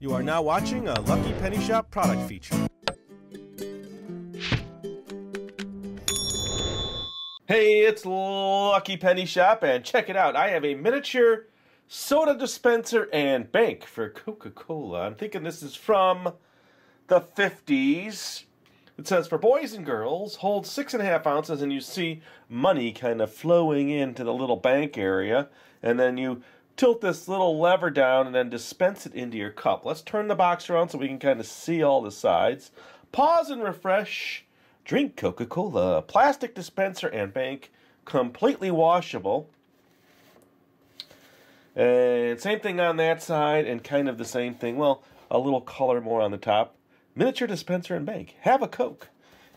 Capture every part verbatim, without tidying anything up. You are now watching a Lucky Penny Shop product feature. Hey, it's Lucky Penny Shop, and check it out. I have a miniature soda dispenser and bank for Coca-Cola. I'm thinking this is from the fifties. It says, for boys and girls, hold six and a half ounces, and you see money kind of flowing into the little bank area, and then you tilt this little lever down and then dispense it into your cup. Let's turn the box around so we can kind of see all the sides. Pause and refresh. Drink Coca-Cola. Plastic dispenser and bank. Completely washable. And same thing on that side and kind of the same thing. Well, a little color more on the top. Miniature dispenser and bank. Have a Coke.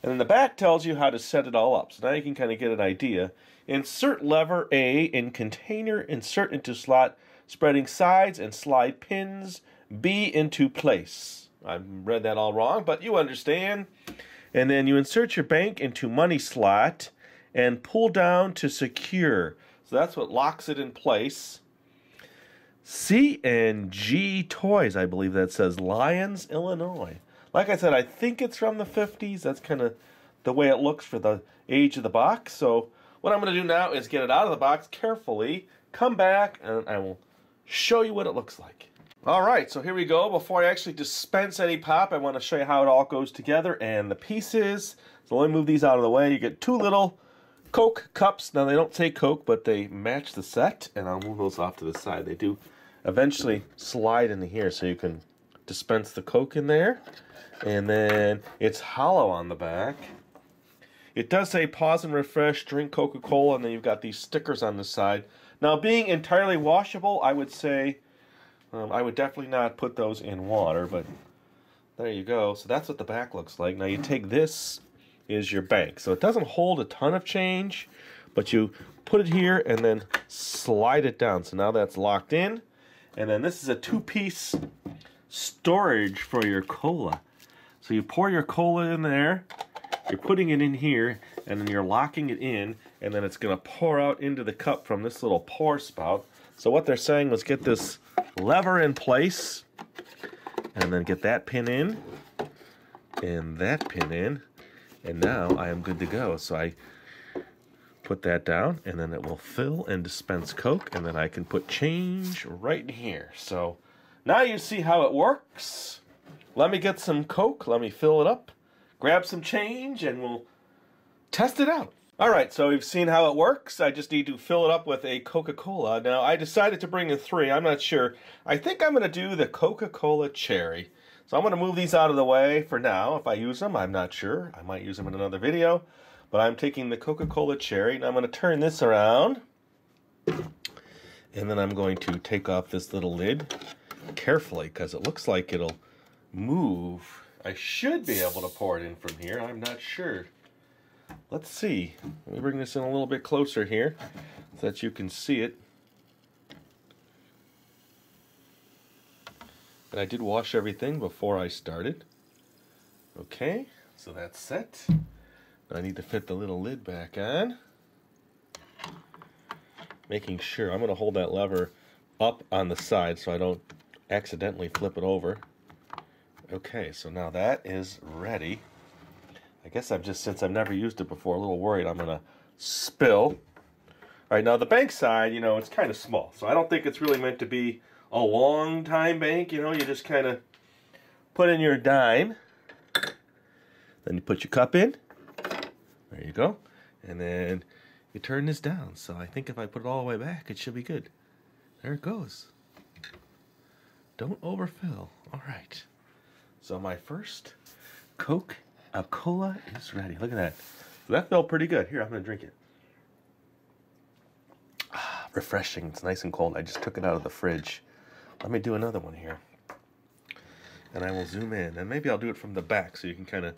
And then the back tells you how to set it all up. So now you can kind of get an idea. Insert lever A in container, insert into slot, spreading sides, and slide pins B into place. I read that all wrong, but you understand. And then you insert your bank into money slot and pull down to secure. So that's what locks it in place. C and G Toys, I believe that says Lions, Illinois. Like I said, I think it's from the fifties. That's kind of the way it looks for the age of the box. So what I'm going to do now is get it out of the box carefully, come back, and I will show you what it looks like. All right, so here we go. Before I actually dispense any pop, I want to show you how it all goes together and the pieces. So let me move these out of the way. You get two little Coke cups. Now, they don't say Coke, but they match the set, and I'll move those off to the side. They do eventually slide into here, so you can dispense the Coke in there. And then it's hollow on the back. It does say pause and refresh, drink Coca-Cola, and then you've got these stickers on the side. Now, being entirely washable, I would say, um, I would definitely not put those in water, but there you go. So that's what the back looks like. Now, you take this is your bank. So it doesn't hold a ton of change, but you put it here and then slide it down. So now that's locked in. And then this is a two-piece storage for your cola. So you pour your cola in there. You're putting it in here, and then you're locking it in, and then it's going to pour out into the cup from this little pour spout. So what they're saying was get this lever in place, and then get that pin in, and that pin in, and now I am good to go. So I put that down, and then it will fill and dispense Coke, and then I can put change right in here. So now you see how it works. Let me get some Coke. Let me fill it up. Grab some change, and we'll test it out. All right, so we've seen how it works. I just need to fill it up with a Coca-Cola. Now, I decided to bring in three. I'm not sure. I think I'm going to do the Coca-Cola Cherry. So I'm going to move these out of the way for now. If I use them, I'm not sure. I might use them in another video. But I'm taking the Coca-Cola Cherry, and I'm going to turn this around. And then I'm going to take off this little lid carefully, because it looks like it'll move. I should be able to pour it in from here. I'm not sure. Let's see. Let me bring this in a little bit closer here so that you can see it. And I did wash everything before I started. Okay, so that's set. Now I need to fit the little lid back on. Making sure. I'm going to hold that lever up on the side so I don't accidentally flip it over. Okay, so now that is ready. I guess I've just, since I've never used it before, a little worried I'm gonna spill. All right, now the bank side, you know, it's kind of small, so I don't think it's really meant to be a long time bank. You know, you just kind of put in your dime, then you put your cup in. There you go, and then you turn this down. So I think if I put it all the way back, it should be good. There it goes. Don't overfill. All right. So my first Coca-Cola is ready. Look at that. So that felt pretty good. Here, I'm going to drink it. Ah, refreshing. It's nice and cold. I just took it out of the fridge. Let me do another one here. And I will zoom in. And maybe I'll do it from the back so you can kind of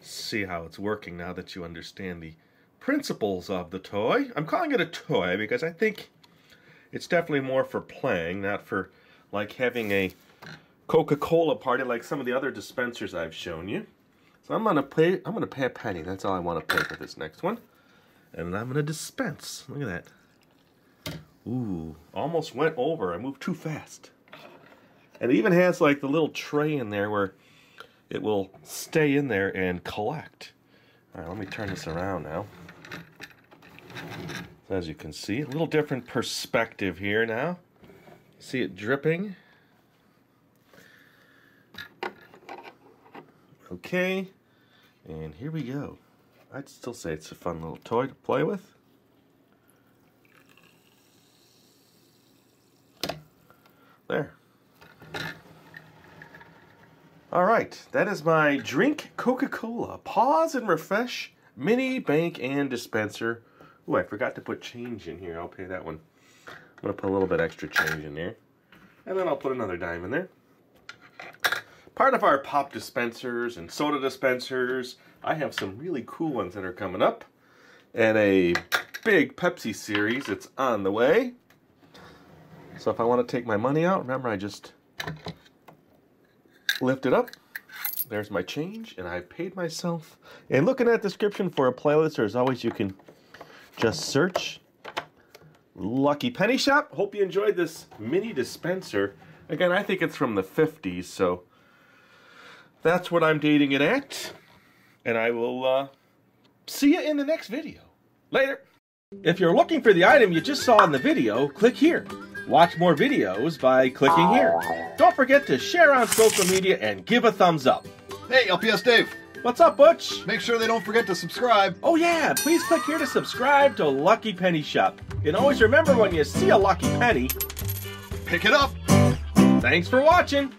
see how it's working now that you understand the principles of the toy. I'm calling it a toy because I think it's definitely more for playing, not for like having a Coca-Cola party like some of the other dispensers I've shown you. So I'm gonna pay I'm gonna pay a penny. That's all I want to pay for this next one. And I'm gonna dispense. Look at that. Ooh, almost went over. I moved too fast. And it even has like the little tray in there where it will stay in there and collect. All right, let me turn this around now. So as you can see, a little different perspective here now. See it dripping. Okay, and here we go. I'd still say it's a fun little toy to play with. There. All right, that is my Drink Coca-Cola Pause and Refresh Mini Bank and Dispenser. Ooh, I forgot to put change in here. I'll pay that one. I'm going to put a little bit extra change in there. And then I'll put another dime in there. Part of our pop dispensers and soda dispensers, I have some really cool ones that are coming up. And a big Pepsi series that's on the way. So if I want to take my money out, remember I just lift it up. There's my change, and I paid myself. And looking at the description for a playlist, or as always, you can just search Lucky Penny Shop. Hope you enjoyed this mini dispenser. Again, I think it's from the fifties, so that's what I'm dating it at. And I will uh, see you in the next video. Later. If you're looking for the item you just saw in the video, click here. Watch more videos by clicking here. Don't forget to share on social media and give a thumbs up. Hey, L P S Dave. What's up, Butch? Make sure they don't forget to subscribe. Oh yeah, please click here to subscribe to Lucky Penny Shop. And always remember, when you see a lucky penny, pick it up. Thanks for watching.